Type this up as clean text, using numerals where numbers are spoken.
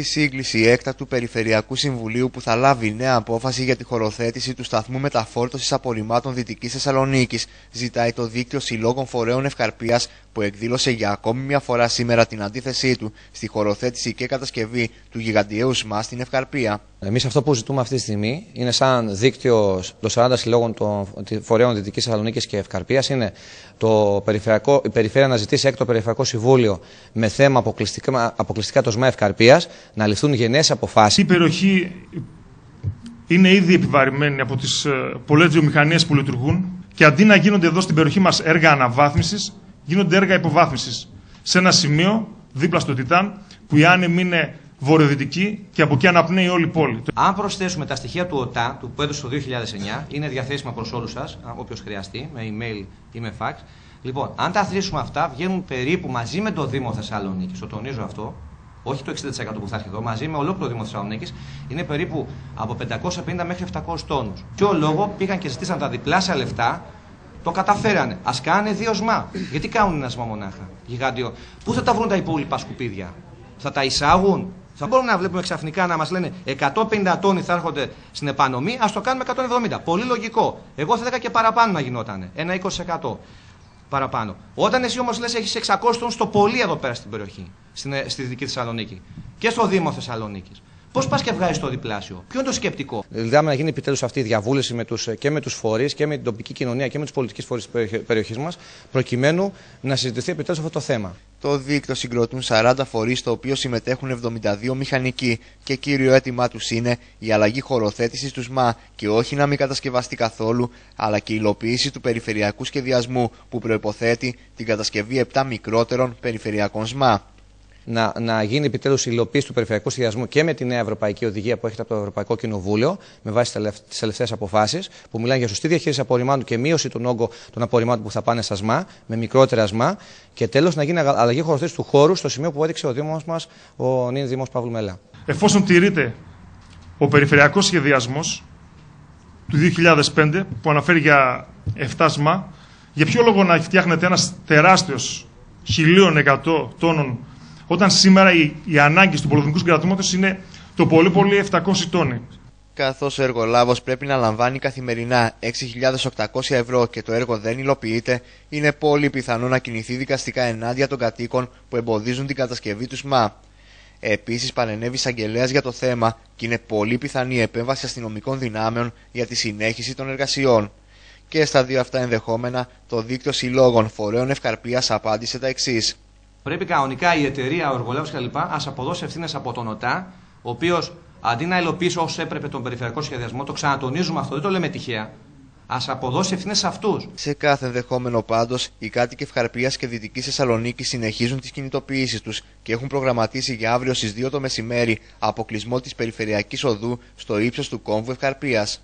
Η σύγκληση έκτακτου Περιφερειακού Συμβουλίου που θα λάβει νέα απόφαση για τη χωροθέτηση του σταθμού μεταφόρτωσης απορριμμάτων Δυτικής Θεσσαλονίκης ζητάει το Δίκτυο Συλλόγων Φορέων Ευκαρπίας, που εκδήλωσε για ακόμη μια φορά σήμερα την αντίθεσή του στη χωροθέτηση και κατασκευή του γιγαντιαίου ΣΜΑ στην Ευκαρπία. Εμείς αυτό που ζητούμε αυτή τη στιγμή είναι, σαν δίκτυο των 40 συλλόγων των φορέων Δυτικής Θεσσαλονίκης και Ευκαρπίας, είναι η Περιφέρεια να ζητήσει έκτο Περιφερειακό Συμβούλιο με θέμα αποκλειστικά το ΣΜΑ Ευκαρπίας, να ληφθούν γενναίες αποφάσεις. Η περιοχή είναι ήδη επιβαρημένη από τις πολλές βιομηχανίες που λειτουργούν και αντί να γίνονται εδώ στην περιοχή μας έργα αναβάθμισης, γίνονται έργα υποβάθμισης σε ένα σημείο δίπλα στο Τιτάν που η άνεμη είναι βορειοδυτική και από εκεί αναπνέει όλη η πόλη. Αν προσθέσουμε τα στοιχεία του ΟΤΑ, του που έδωσε το 2009, είναι διαθέσιμα προς όλους σας, όποιος χρειαστεί, με email ή με fax. Λοιπόν, αν τα αθροίσουμε αυτά, βγαίνουν περίπου μαζί με το Δήμο Θεσσαλονίκης, το τονίζω αυτό, όχι το 60% που θα έρχεται εδώ, μαζί με ολόκληρο το Δήμο Θεσσαλονίκης, είναι περίπου από 550 μέχρι 700 τόνους. Ποιο λόγο πήγαν και ζητήσαν τα διπλάσια λεφτά, το καταφέρανε. Ας κάνε δύο ΣΜΑ. Γιατί κάνουν ένα ΣΜΑ μονάχα, γιγάντιο? Πού θα τα βρουν τα υπόλοιπα σκουπίδια? Θα τα εισάγουν? Θα μπορούμε να βλέπουμε ξαφνικά να μας λένε 150 τόνοι θα έρχονται στην επανομή, ας το κάνουμε 170. Πολύ λογικό. Εγώ θα έλεγα και παραπάνω να γινότανε. Ένα 20% παραπάνω. Όταν εσύ όμως λες έχεις 600 τόνους στο πολύ εδώ πέρα στην περιοχή, στη Δυτική Θεσσαλονίκη και στο Δήμο Θεσσαλονίκης. Πώς πας και βγάζεις το διπλάσιο? Ποιο είναι το σκεπτικό? Δηλαδή, να γίνει επιτέλους αυτή η διαβούλευση και με τους φορείς και με την τοπική κοινωνία και με τους πολιτικούς φορείς της περιοχής μας, προκειμένου να συζητηθεί επιτέλους αυτό το θέμα. Το δίκτυο συγκροτούν 40 φορείς, στο οποίο συμμετέχουν 72 μηχανικοί, και κύριο αίτημά τους είναι η αλλαγή χωροθέτησης του ΣΜΑ, και όχι να μην κατασκευαστεί καθόλου, αλλά και η υλοποίηση του περιφερειακού σχεδιασμού που προϋποθέτει την κατασκευή 7 μικρότερων περιφερειακών ΣΜΑ. Να γίνει επιτέλους η υλοποίηση του περιφερειακού σχεδιασμού και με τη νέα ευρωπαϊκή οδηγία που έχετε από το Ευρωπαϊκό Κοινοβούλιο, με βάση τις τελευταίες αποφάσεις, που μιλάνε για σωστή διαχείριση απορριμμάτων και μείωση των όγκων των απορριμμάτων που θα πάνε στα ΣΜΑ, με μικρότερα ΣΜΑ. Και τέλος, να γίνει αλλαγή χωροθέτησης του χώρου στο σημείο που έδειξε ο Δήμος μας, ο νυν Δήμος Παύλου Μελά. Εφόσον τηρείται ο περιφερειακός σχεδιασμός του 2005, που αναφέρει για 7 ΣΜΑ, για ποιο λόγο να φτιάχνεται ένας τεράστιος 1.100 τόνων, όταν σήμερα οι ανάγκες του πολυεθνικού συγκρατήματος είναι το πολύ πολύ 700 τόνοι. Καθώς ο εργολάβος πρέπει να λαμβάνει καθημερινά 6.800 ευρώ και το έργο δεν υλοποιείται, είναι πολύ πιθανό να κινηθεί δικαστικά ενάντια των κατοίκων που εμποδίζουν την κατασκευή του ΣΜΑ. Επίσης, παρενέβη εισαγγελέας για το θέμα και είναι πολύ πιθανή η επέμβαση αστυνομικών δυνάμεων για τη συνέχιση των εργασιών. Και στα δύο αυτά ενδεχόμενα, το Δίκτυο Συλλόγων Φορέων Ευκαρπίας απάντησε τα εξής. Πρέπει κανονικά η εταιρεία, ο εργολάβος κλπ. Ας αποδώσει ευθύνες από τον ΟΤΑ, ο οποίος αντί να υλοποιήσει όσο έπρεπε τον περιφερειακό σχεδιασμό, το ξανατονίζουμε αυτό, δεν το λέμε τυχαία, ας αποδώσει ευθύνες σε αυτούς. Σε κάθε ενδεχόμενο πάντως, οι κάτοικοι Ευκαρπίας και Δυτικής Θεσσαλονίκης συνεχίζουν τις κινητοποιήσεις τους και έχουν προγραμματίσει για αύριο στις 2 το μεσημέρι αποκλεισμό της περιφερειακής οδού στο ύψος του κόμβου Ευκαρπίας.